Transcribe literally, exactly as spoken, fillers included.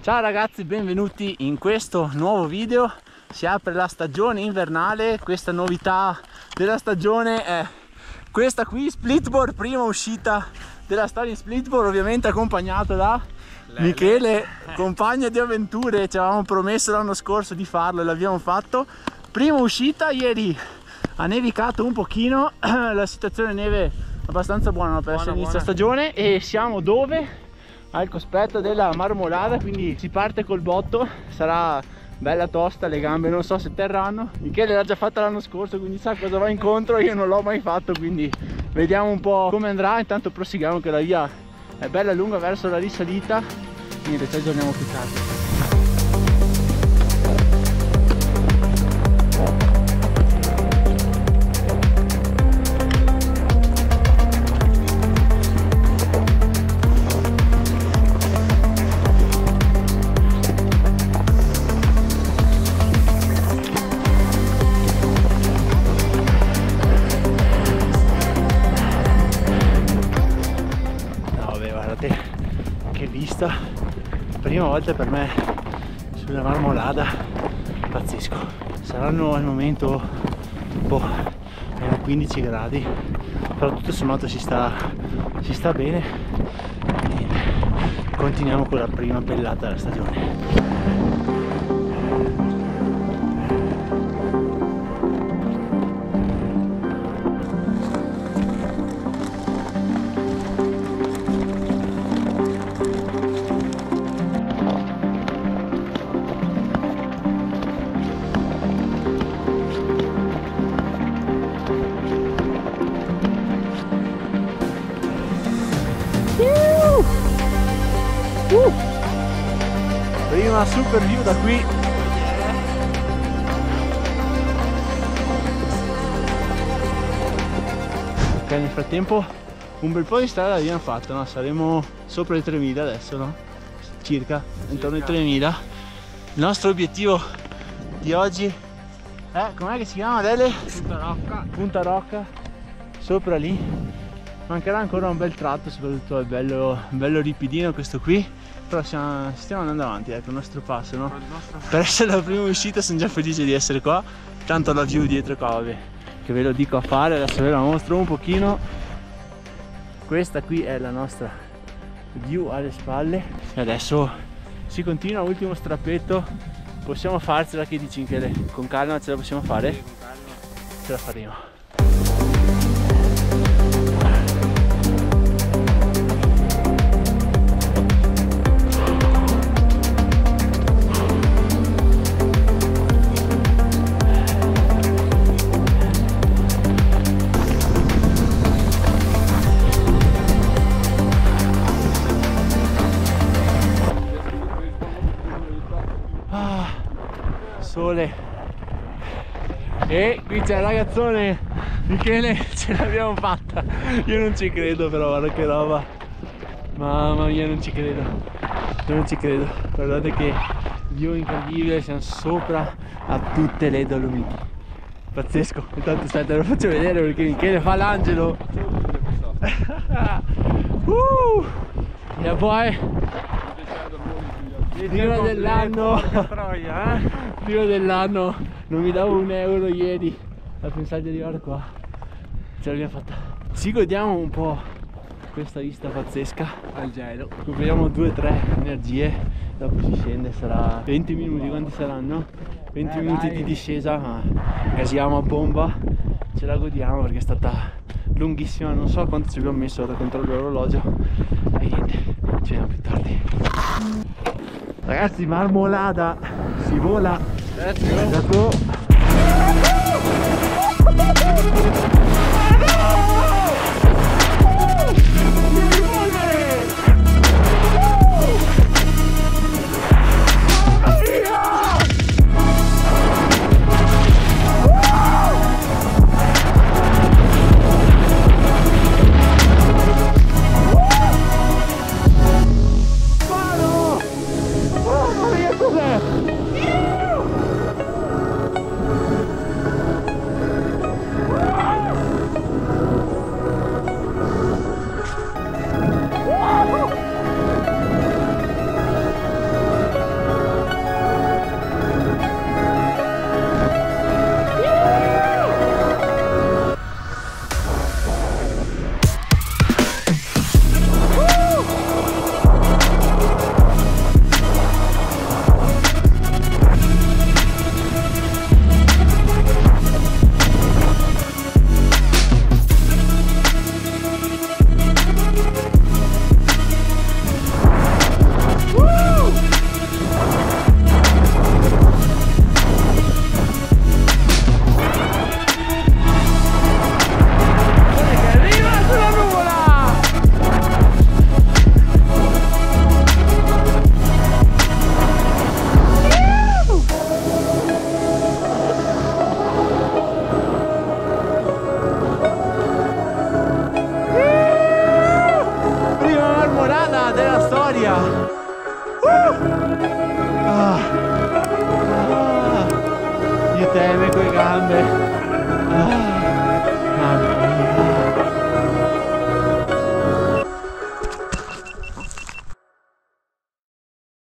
Ciao ragazzi, benvenuti in questo nuovo video. Si apre la stagione invernale. Questa novità della stagione è questa qui, splitboard, prima uscita della storia di splitboard, ovviamente accompagnata da Lele. Michele, compagno di avventure. Ci avevamo promesso l'anno scorso di farlo e l'abbiamo fatto. Prima uscita ieri, ha nevicato un pochino, la situazione neve abbastanza buona per essere inizio stagione. E siamo dove? Al cospetto della Marmolada, quindi si parte col botto, sarà bella tosta, le gambe non so se terranno. Michele l'ha già fatta l'anno scorso, quindi sa cosa va incontro, io non l'ho mai fatto, quindi vediamo un po' come andrà. Intanto proseguiamo che la via è bella lunga verso la risalita, niente, ci aggiorniamo più tardi. Prima volta per me sulla Marmolada, pazzesco. Saranno al momento boh, quindici gradi, però tutto sommato si sta, si sta bene. E continuiamo con la prima bellata della stagione. Uh, prima super view da qui. Ok, nel frattempo un bel po' di strada l'abbiamo fatta, no? Saremo sopra i tremila adesso, no? Circa, intorno ai tremila. Il nostro obiettivo di oggi è, com'è che si chiama Adele? Punta Rocca. Punta Rocca, sopra lì. Mancherà ancora un bel tratto, soprattutto è bello, bello ripidino questo qui, però siamo, stiamo andando avanti, ecco il nostro passo, no? Nostro... Per essere la prima uscita sono già felice di essere qua, tanto la view dietro qua, vabbè, che ve lo dico a fare, adesso ve la mostro un pochino. Questa qui è la nostra view alle spalle e adesso si continua, ultimo strappetto, possiamo farcela, che dici Michele? Con calma ce la possiamo fare? Sì, con calma. Ce la faremo. E qui c'è il ragazzone Michele, ce l'abbiamo fatta. Io non ci credo, però guarda che roba, mamma mia, non ci credo, non ci credo. Guardate che view incredibile, siamo sopra a tutte le Dolomiti, pazzesco. Intanto aspetta, lo faccio vedere perché Michele fa l'angelo. uh, yeah boy, il giro dell'anno, eh? Prima dell'anno, non mi davo un euro ieri a pensare di arrivare qua, ce l'abbiamo fatta. Ci godiamo un po' questa vista pazzesca al gelo, recuperiamo due tre energie, dopo si scende, sarà venti minuti, quanti saranno? venti eh, minuti dai. Di discesa, ma gasiamo a bomba, ce la godiamo perché è stata lunghissima, non so quanto ci abbiamo messo, ora controllo l'orologio e niente, ci vediamo più tardi. Ragazzi, Marmolada, si vola. Let's go. Woo! gli teme, coi gambe. Ah.